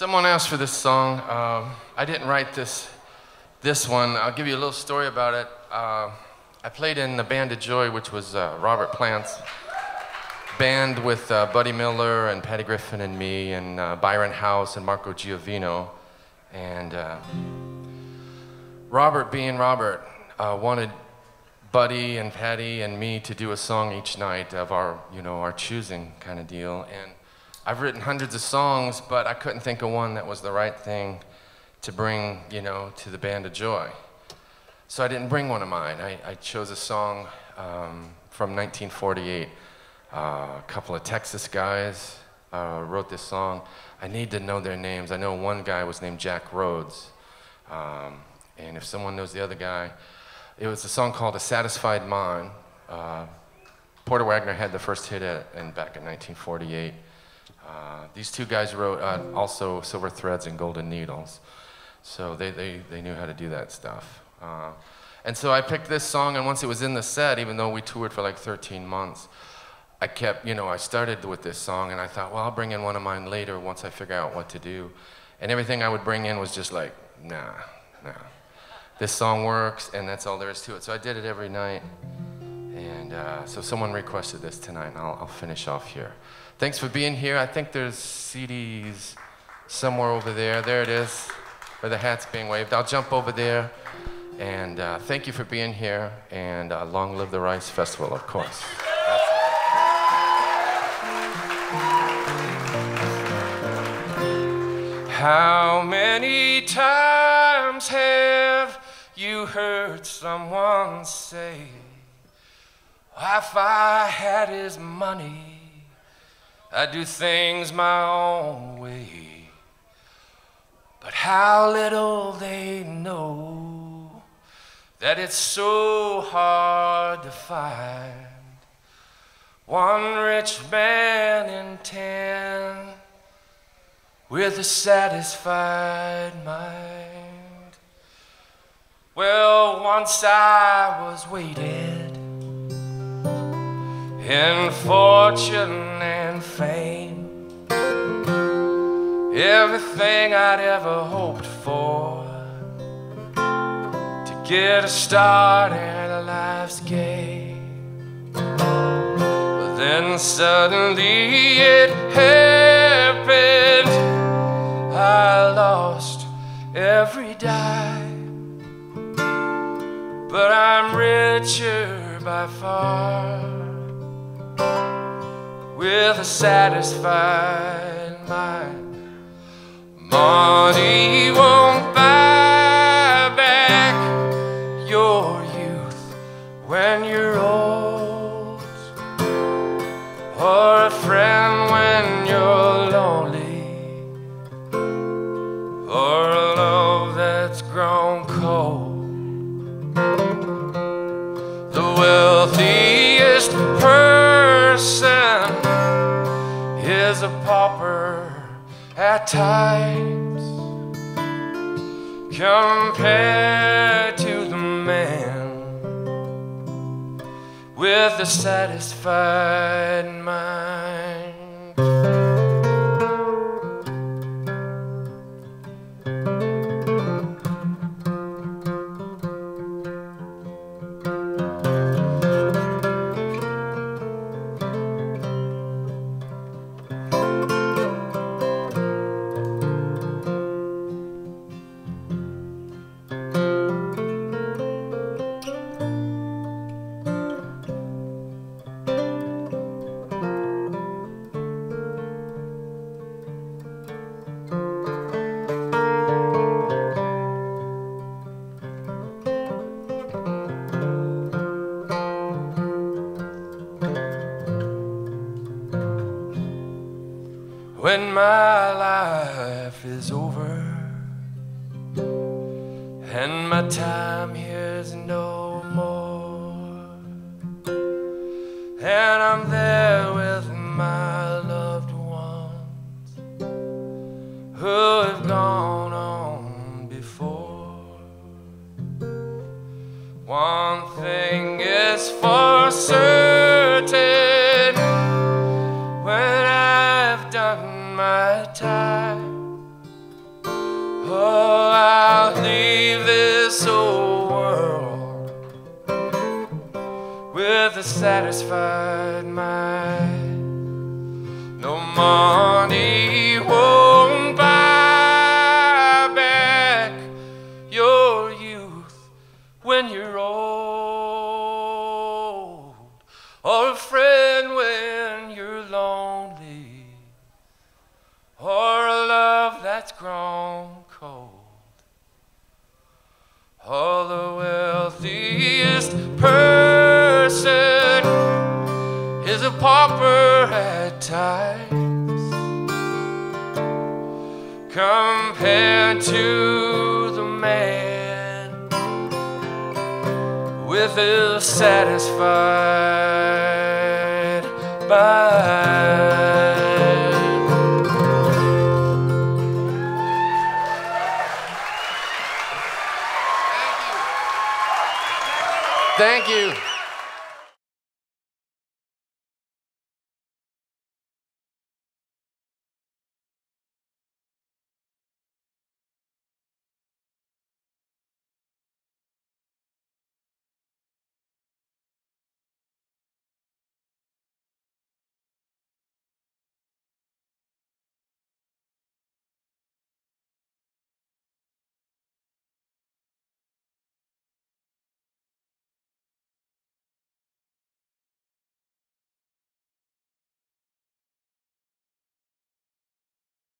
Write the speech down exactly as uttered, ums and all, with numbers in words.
Someone asked for this song. Um, I didn't write this, this one. I'll give you a little story about it. Uh, I played in the Band of Joy, which was uh, Robert Plant's band with uh, Buddy Miller and Patty Griffin and me and uh, Byron House and Marco Giovino. And uh, Robert, being Robert, uh, wanted Buddy and Patty and me to do a song each night of our, you know, our choosing kind of deal. And I've written hundreds of songs, but I couldn't think of one that was the right thing to bring, you know, to the Band of Joy. So I didn't bring one of mine. I, I chose a song um, from nineteen forty-eight. Uh, a couple of Texas guys uh, wrote this song. I need to know their names. I know one guy was named Jack Rhodes. Um, and if someone knows the other guy, it was a song called A Satisfied Mind. Uh, Porter Wagner had the first hit at it in, back in nineteen forty-eight. Uh, these two guys wrote uh, also Silver Threads and Golden Needles. So they, they, they knew how to do that stuff. Uh, and so I picked this song, and once it was in the set, even though we toured for like thirteen months, I kept, you know, I started with this song, and I thought, well, I'll bring in one of mine later once I figure out what to do. And everything I would bring in was just like, nah, nah. This song works, and that's all there is to it. So I did it every night, and uh, so someone requested this tonight, and I'll, I'll finish off here. Thanks for being here. I think there's C Ds somewhere over there. There it is, where the hat's being waved. I'll jump over there, and uh, thank you for being here, and uh, long live the Rice Festival, of course. How many times have you heard someone say, if I had his money, I'd do things my own way. But how little they know that it's so hard to find one rich man in ten with a satisfied mind. Well, once I was weighted in fortune and fame, everything I'd ever hoped for to get a start at life's game. But then suddenly it happened. I lost every dime, but I'm richer by far with a satisfied mind. Money won't buy back your youth when you're old, or a friend when you're lonely, or a love that's grown cold. The wealthiest person is a pauper at times compared to the man with a satisfied mind. When my life is over and my time here's no more, and I'm there with my loved ones who have gone on before, one thing is for certain: when I've done my time, satisfied mind. No money won't buy back your youth when you're old, or a friend when you're lonely, or a love that's grown cold. All the wealthiest person is a pauper at times, compared to the man with a satisfied mind. Thank you.